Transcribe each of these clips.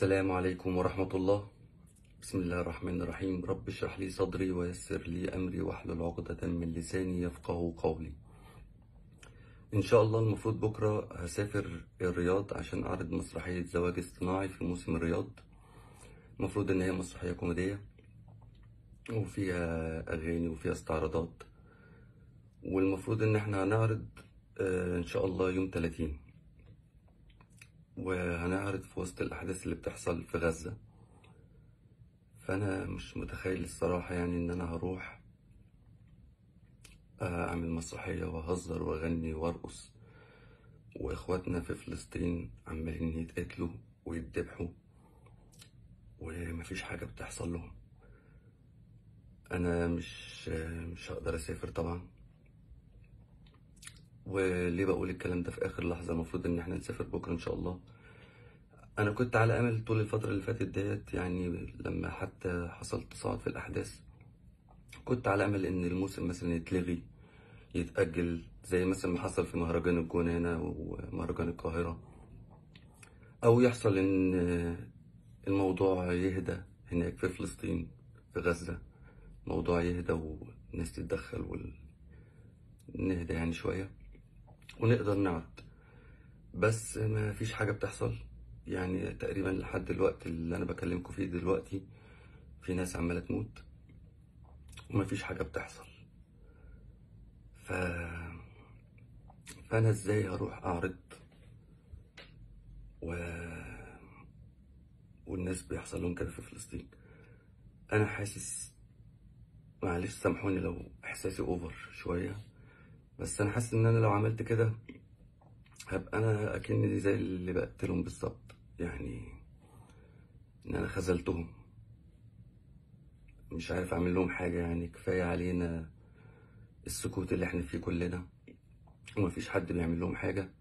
السلام عليكم ورحمة الله. بسم الله الرحمن الرحيم. رب اشرح لي صدري ويسر لي أمري واحلل عقدة من لساني يفقه قولي. إن شاء الله المفروض بكرة هسافر الرياض عشان أعرض مسرحية زواج اصطناعي في موسم الرياض. المفروض إن هي مسرحية كوميدية وفيها أغاني وفيها استعراضات، والمفروض إن احنا هنعرض إن شاء الله يوم 30، وهنعرض في وسط الأحداث اللي بتحصل في غزة. فأنا مش متخيل الصراحة يعني إن أنا هروح أعمل مسرحية وأهزر وأغني وأرقص وإخواتنا في فلسطين عمالين يتقتلوا ويتذبحوا ومفيش حاجة بتحصل لهم. أنا مش هقدر أسافر طبعا. وليه بقول الكلام ده في اخر لحظه؟ المفروض ان احنا نسافر بكره ان شاء الله. انا كنت على امل طول الفتره اللي فاتت ديت، يعني لما حتى حصل تصاعد في الاحداث كنت على امل ان الموسم مثلا يتلغي، يتاجل، زي مثلا ما حصل في مهرجان الجونه هنا ومهرجان القاهره، او يحصل ان الموضوع يهدى هناك في فلسطين في غزه، الموضوع يهدى والناس تتدخل ونهدى يعني شويه ونقدر نعرض. بس ما فيش حاجه بتحصل، يعني تقريبا لحد الوقت اللي انا بكلمكم فيه دلوقتي في ناس عماله تموت وما فيش حاجه بتحصل. فانا ازاي هروح اعرض والناس بيحصل لهم كده في فلسطين؟ انا حاسس، معلش سامحوني لو احساسي اوفر شويه، بس انا حاسس ان انا لو عملت كده هبقى انا اكني زي اللي بقتلهم بالظبط، يعني ان انا خذلتهم، مش عارف اعمل لهم حاجه. يعني كفايه علينا السكوت اللي احنا فيه كلنا ومفيش حد بيعمل لهم حاجه،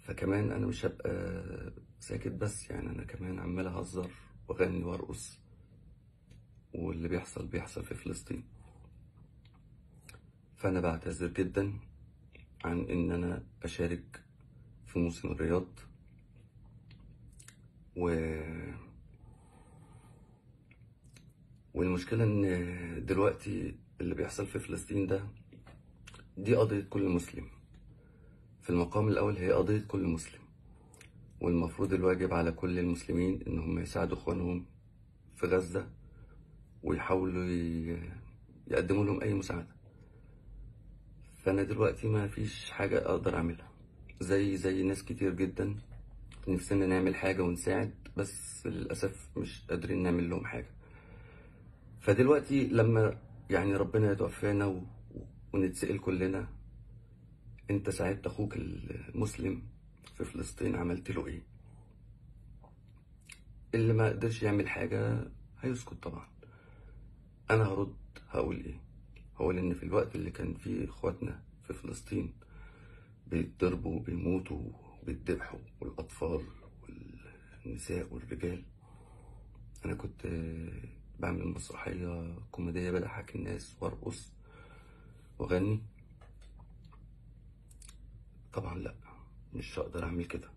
فكمان انا مش هبقى ساكت بس، يعني انا كمان عمال اهزر واغني وارقص، واللي بيحصل في فلسطين. فأنا بعتذر جدا عن إن أنا أشارك في موسم الرياض، والمشكلة إن دلوقتي اللي بيحصل في فلسطين دي قضية كل مسلم. في المقام الأول هي قضية كل مسلم، والمفروض الواجب على كل المسلمين إن هم يساعدوا إخوانهم في غزة ويحاولوا يقدموا لهم أي مساعدة. فأنا دلوقتي ما فيش حاجة أقدر أعملها، زي ناس كتير جدا نفسنا نعمل حاجة ونساعد، بس للأسف مش قادرين نعمل لهم حاجة. فدلوقتي لما يعني ربنا يتوفانا ونتسأل كلنا، أنت ساعدت أخوك المسلم في فلسطين، عملت له إيه؟ اللي ما قدرش يعمل حاجة هيسكت طبعا. أنا هرد، هقول إيه؟ هقول إن في الوقت اللي كان فيه إخواتنا في فلسطين بيتضربوا وبيموتوا وبيتذبحوا، والأطفال والنساء والرجال، أنا كنت بعمل مسرحية كوميدية بضحك الناس وأرقص وأغني. طبعا لأ، مش هقدر أعمل كده.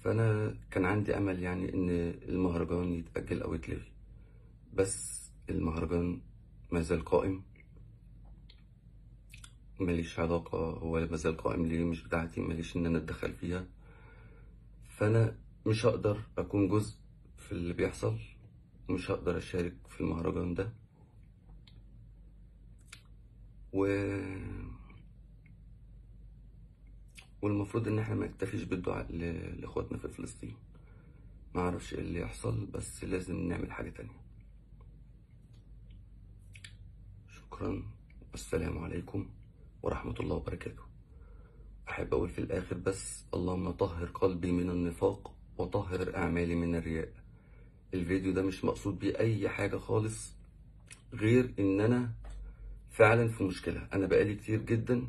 فأنا كان عندي أمل يعني إن المهرجان يتأجل أو يتلغي، بس المهرجان مازال قائم، ماليش علاقة هو مازال قائم ليه، مش بتاعتي، ماليش إن أنا أتدخل فيها. فأنا مش هقدر أكون جزء في اللي بيحصل، ومش هقدر أشارك في المهرجان ده، والمفروض إن احنا ما نكتفيش بالدعاء لإخواتنا في فلسطين. معرفش إيه اللي يحصل، بس لازم نعمل حاجة تانية. السلام عليكم ورحمة الله وبركاته. أحب أقول في الآخر بس: اللهم طهر قلبي من النفاق وطهر أعمالي من الرياء. الفيديو ده مش مقصود بيه أي حاجة خالص، غير إن أنا فعلا في مشكلة. أنا بقالي كتير جدا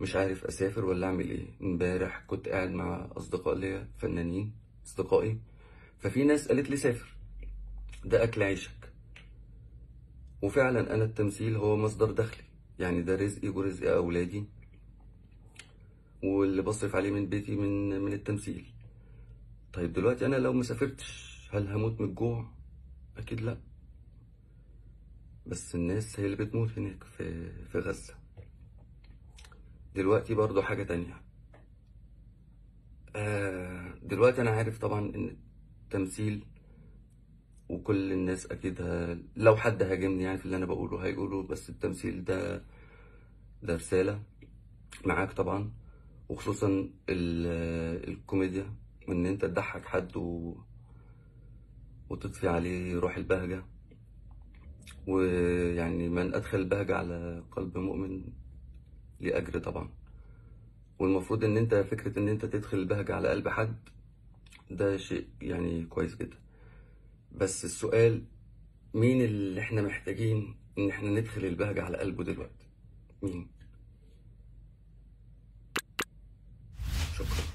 مش عارف أسافر ولا أعمل إيه. امبارح كنت قاعد مع أصدقاء ليا فنانين أصدقائي، ففي ناس قالت لي سافر، ده أكل عيشك. وفعلا انا التمثيل هو مصدر دخلي، يعني ده رزقي ورزق اولادي، واللي بصرف عليه من بيتي من التمثيل. طيب دلوقتي انا لو ما سافرتش هل هموت من الجوع؟ اكيد لا، بس الناس هي اللي بتموت هناك في غزة. دلوقتي برضو حاجة تانية، دلوقتي انا عارف طبعا ان التمثيل وكل الناس اكيد لو حد هاجمني يعني في اللي انا بقوله هيقوله بس التمثيل ده رسالة معاك طبعا، وخصوصا الكوميديا، وان انت تضحك حد وتطفي عليه روح البهجة، ويعني من ادخل البهجة على قلب مؤمن ليه اجر طبعا. والمفروض ان انت فكرة ان انت تدخل البهجة على قلب حد ده شيء يعني كويس جدا، بس السؤال مين اللي احنا محتاجين ان احنا ندخل البهجة على قلبه دلوقتي؟ مين؟ شكرا.